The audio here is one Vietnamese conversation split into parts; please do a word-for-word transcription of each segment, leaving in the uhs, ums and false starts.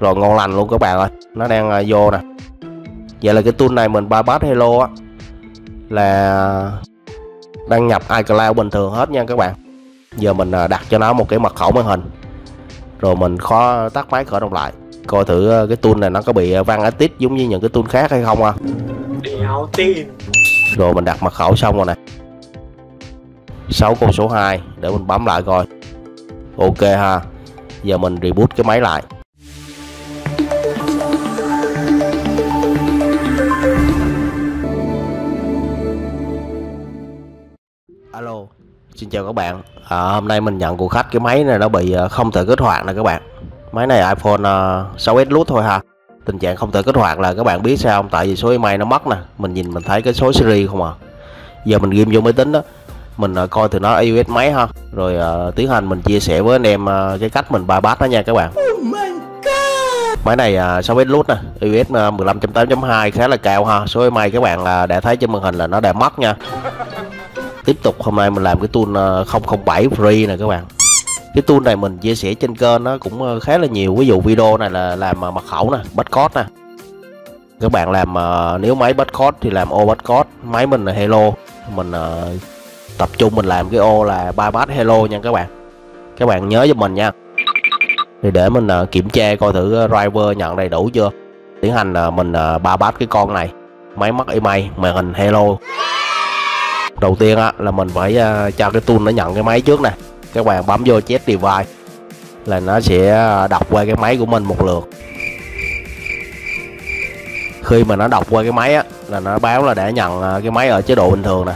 Rồi ngon lành luôn các bạn ơi, nó đang à, vô nè. Vậy là cái tool này mình bypass hello á, là đăng nhập iCloud bình thường hết nha các bạn. Giờ mình à, đặt cho nó một cái mật khẩu màn hình, rồi mình khó tắt máy khởi động lại. Coi thử cái tool này nó có bị văng á tít giống như những cái tool khác hay không à. Đéo tin. Rồi mình đặt mật khẩu xong rồi nè, sáu con số hai, để mình bấm lại coi. Ok ha. Giờ mình reboot cái máy lại. Alo, xin chào các bạn. à, Hôm nay mình nhận của khách cái máy này nó bị không thể kích hoạt nè các bạn. Máy này iPhone uh, sáu S Plus thôi ha. Tình trạng không thể kích hoạt là các bạn biết sao không? Tại vì số i em e i nó mất nè. Mình nhìn mình thấy cái số series không à. Giờ mình ghim vô máy tính đó, mình uh, coi từ nó iOS máy ha. Rồi uh, tiến hành mình chia sẻ với anh em uh, cái cách mình bypass nó nha các bạn. Oh máy này uh, sáu S Plus nè, iOS uh, mười lăm chấm tám chấm hai khá là cao ha. Số i em e i các bạn uh, đã thấy trên màn hình là nó đã mất nha. Tiếp tục hôm nay mình làm cái tool uh, không không bảy free nè các bạn. Cái tool này mình chia sẻ trên kênh nó cũng khá là nhiều. Ví dụ video này là làm mật khẩu nè, passcode nè. Các bạn làm nếu máy passcode thì làm ô passcode. Máy mình là hello. Mình uh, tập trung mình làm cái ô là bypass hello nha các bạn. Các bạn nhớ giúp mình nha. Thì để mình uh, kiểm tra coi thử driver nhận đầy đủ chưa. Tiến hành uh, mình uh, bypass cái con này. Máy mất i em e i, màn hình hello. Đầu tiên uh, là mình phải uh, cho cái tool nó nhận cái máy trước nè. Các bạn bấm vô check device là nó sẽ đọc qua cái máy của mình một lượt. Khi mà nó đọc qua cái máy á, là nó báo là đã nhận cái máy ở chế độ bình thường nè.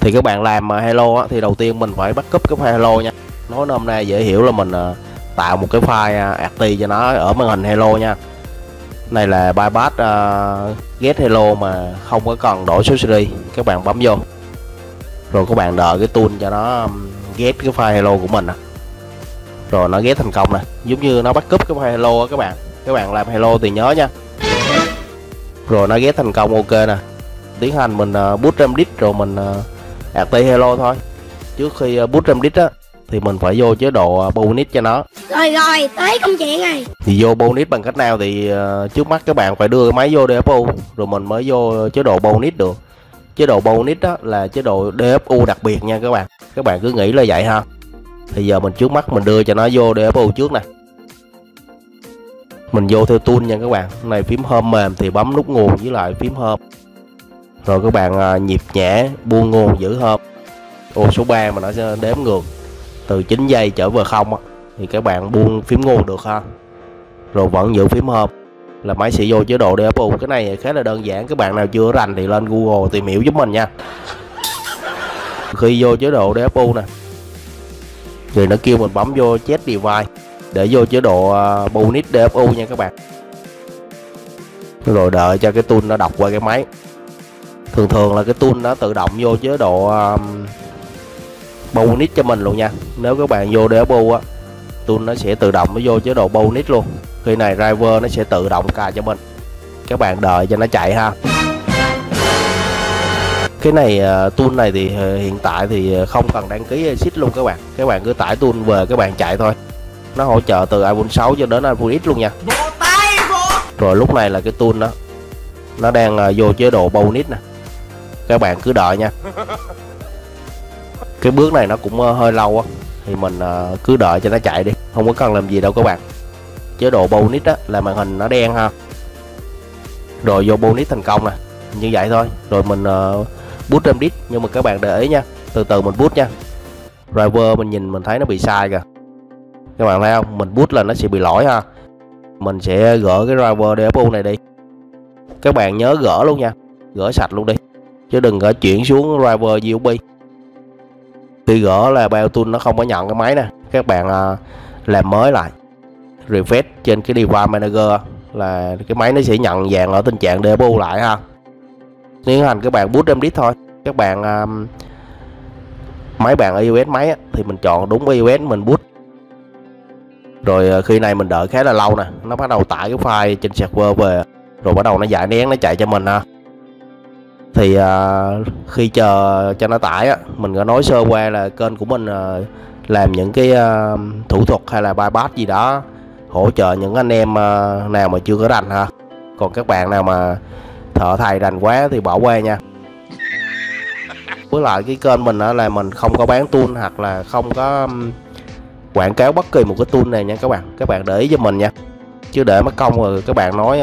Thì các bạn làm hello á, thì đầu tiên mình phải backup cái file hello nha. Nói hôm nay dễ hiểu là mình tạo một cái file arti cho nó ở màn hình hello nha. Này là bypass uh, get hello mà không có cần đổi số series. Các bạn bấm vô rồi các bạn đợi cái tool cho nó ghép cái file hello của mình nè. Rồi nó ghép thành công nè, giống như nó backup cái file hello á các bạn. Các bạn làm hello thì nhớ nha. Rồi nó ghép thành công, ok nè. Tiến hành mình boot Ramdisk rồi mình rt hello thôi. Trước khi boot Ramdisk á thì mình phải vô chế độ bonus cho nó. Rồi rồi, tới công chuyện này. Thì vô bonus bằng cách nào thì trước mắt các bạn phải đưa cái máy vô đê ép u rồi mình mới vô chế độ bonus được. Chế độ bonus đó là chế độ đê ép u đặc biệt nha các bạn. Các bạn cứ nghĩ là vậy ha. Thì giờ mình trước mắt mình đưa cho nó vô đê ép u trước nè. Mình vô theo tool nha các bạn. Này phím home mềm thì bấm nút nguồn với lại phím home. Rồi các bạn nhịp nhẹ buông nguồn giữ home. Ô số ba mà nó sẽ đếm ngược từ chín giây trở về không á, thì các bạn buông phím nguồn được ha. Rồi vẫn giữ phím home là máy sẽ vô chế độ đê ép u. Cái này khá là đơn giản, các bạn nào chưa rành thì lên Google tìm hiểu giúp mình nha. Khi vô chế độ đê ép u nè thì nó kêu mình bấm vô check device để vô chế độ bonus đê ép u nha các bạn. Rồi đợi cho cái tool nó đọc qua cái máy. Thường thường là cái tool nó tự động vô chế độ bonus cho mình luôn nha. Nếu các bạn vô đê ép u á, tool nó sẽ tự động nó vô chế độ bonus luôn. Khi này driver nó sẽ tự động cài cho mình. Các bạn đợi cho nó chạy ha. Cái này tool này thì hiện tại thì không cần đăng ký exit luôn các bạn. Các bạn cứ tải tool về các bạn chạy thôi. Nó hỗ trợ từ iPhone sáu cho đến iPhone X luôn nha. Rồi lúc này là cái tool đó nó đang vô chế độ bonus nè. Các bạn cứ đợi nha. Cái bước này nó cũng hơi lâu á, thì mình cứ đợi cho nó chạy đi, không có cần làm gì đâu các bạn. Chế độ bonus á là màn hình nó đen ha. Rồi vô bonus thành công nè, như vậy thôi. Rồi mình uh, boot Ramdisk, nhưng mà các bạn để ý nha, từ từ mình boot nha. Driver mình nhìn mình thấy nó bị sai kìa. Các bạn thấy không, mình boot là nó sẽ bị lỗi ha. Mình sẽ gỡ cái driver đê ép u này đi. Các bạn nhớ gỡ luôn nha, gỡ sạch luôn đi, chứ đừng gỡ chuyển xuống driver u ét bê. Khi gỡ là BioTool nó không có nhận cái máy nè. Các bạn uh, làm mới lại, refresh trên cái device manager là cái máy nó sẽ nhận dạng ở tình trạng đê ép u lại ha. Tiến hành các bạn boot Ramdisk thôi. Các bạn um, máy bạn iOS máy á, thì mình chọn đúng iOS mình boot. Rồi khi này mình đợi khá là lâu nè, nó bắt đầu tải cái file trên server về, rồi bắt đầu nó giải nén nó chạy cho mình ha. Thì uh, khi chờ cho nó tải á, mình có nói sơ qua là kênh của mình uh, làm những cái uh, thủ thuật hay là bypass gì đó hỗ trợ những anh em nào mà chưa có rành ha. Còn các bạn nào mà thợ thầy rành quá thì bỏ qua nha. Với lại cái kênh mình là mình không có bán tool hoặc là không có quảng cáo bất kỳ một cái tool này nha các bạn. Các bạn để ý cho mình nha, chứ để mất công rồi các bạn nói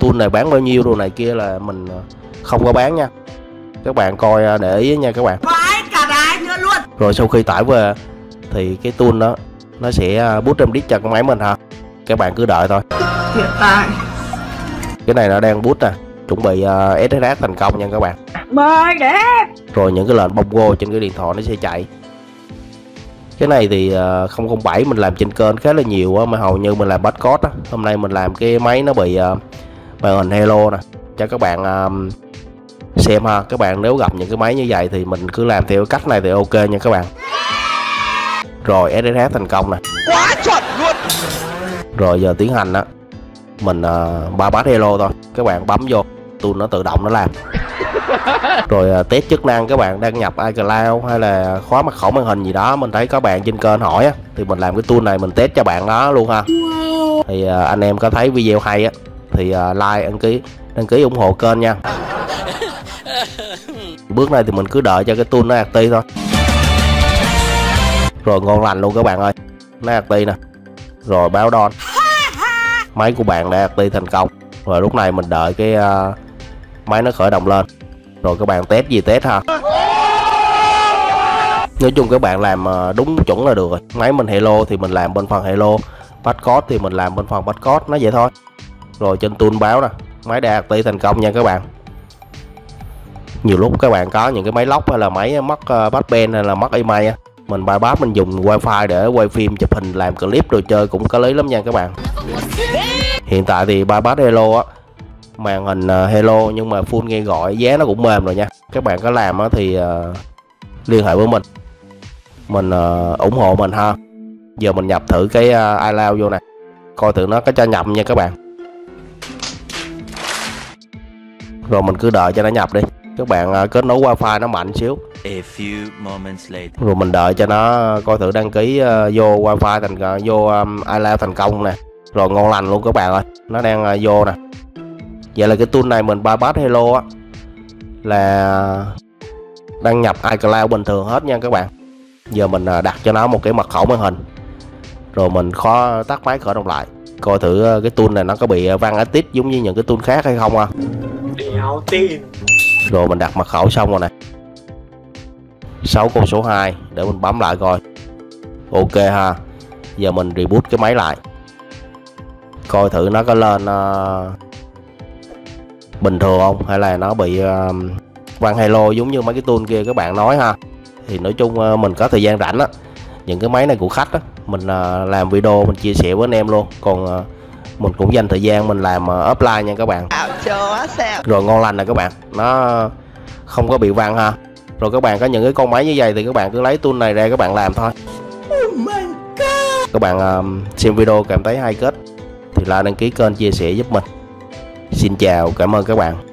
tool này bán bao nhiêu đồ này kia là mình không có bán nha. Các bạn coi để ý nha các bạn. Rồi sau khi tải về thì cái tool đó nó sẽ boot RAM disk cho cái máy mình hả. Các bạn cứ đợi thôi. Hiện tại cái này nó đang boot nè, chuẩn bị uh, ét ét ét thành công nha các bạn. Mời đẹp. Rồi những cái lệnh bông go trên cái điện thoại nó sẽ chạy. Cái này thì uh, không không bảy mình làm trên kênh khá là nhiều uh, mà hầu như mình làm podcast á. Hôm nay mình làm cái máy nó bị uh, màn hình hello nè, cho các bạn uh, xem ha. Các bạn nếu gặp những cái máy như vậy thì mình cứ làm theo cách này thì ok nha các bạn. Rồi ét ét ét thành công nè. Quá chuẩn luôn. Rồi giờ tiến hành á, mình uh, ba bát hello thôi. Các bạn bấm vô tool nó tự động nó làm. Rồi uh, test chức năng các bạn đăng nhập iCloud hay là khóa mật khẩu màn hình gì đó, mình thấy có bạn trên kênh hỏi á, thì mình làm cái tool này mình test cho bạn đó luôn ha. Thì uh, anh em có thấy video hay á thì uh, like, đăng ký đăng ký ủng hộ kênh nha. Bước này thì mình cứ đợi cho cái tool nó active thôi. Rồi ngon lành luôn các bạn ơi, nó active nè. Rồi báo đòn máy của bạn đã active thành công. Rồi lúc này mình đợi cái uh, máy nó khởi động lên. Rồi các bạn test gì test ha. Nói chung các bạn làm uh, đúng chuẩn là được rồi. Máy mình hello thì mình làm bên phần hello, podcast thì mình làm bên phần podcast, nó vậy thôi. Rồi trên tool báo nè, máy đã active thành công nha các bạn. Nhiều lúc các bạn có những cái máy lock hay là máy mất uh, backband hay là mất i em e i, mình bypass mình dùng wifi để quay phim, chụp hình, làm clip rồi chơi cũng có lý lắm nha các bạn. Hiện tại thì bypass hello á, màn hình hello nhưng mà full nghe gọi, giá nó cũng mềm rồi nha. Các bạn có làm á thì uh, liên hệ với mình, mình uh, ủng hộ mình ha. Giờ mình nhập thử cái uh, iCloud vô nè, coi thử nó có cho nhập nha các bạn. Rồi mình cứ đợi cho nó nhập đi. Các bạn uh, kết nối wifi nó mạnh xíu. A few moments later. Rồi mình đợi cho nó coi thử đăng ký uh, vô wifi thành uh, vô um, iCloud thành công nè. Rồi ngon lành luôn các bạn ơi, nó đang uh, vô nè. Vậy là cái tool này mình bypass hello á, là đăng nhập iCloud bình thường hết nha các bạn. Giờ mình uh, đặt cho nó một cái mật khẩu màn hình, rồi mình khó tắt máy khởi động lại, coi thử uh, cái tool này nó có bị uh, văng tít giống như những cái tool khác hay không à. Đéo tin. Rồi mình đặt mật khẩu xong rồi nè, sáu con số hai để mình bấm lại coi. Ok ha. Giờ mình reboot cái máy lại, coi thử nó có lên uh, bình thường không hay là nó bị uh, vang hello giống như mấy cái tool kia các bạn nói ha. Thì nói chung uh, mình có thời gian rảnh á, những cái máy này của khách á, mình uh, làm video mình chia sẻ với anh em luôn. Còn uh, mình cũng dành thời gian mình làm uh, offline nha các bạn. Rồi ngon lành nè các bạn, nó không có bị vang ha. Rồi các bạn có những cái con máy như vậy thì các bạn cứ lấy tool này ra các bạn làm thôi. Các bạn uh, xem video cảm thấy hay kết thì like, đăng ký kênh, chia sẻ giúp mình. Xin chào, cảm ơn các bạn.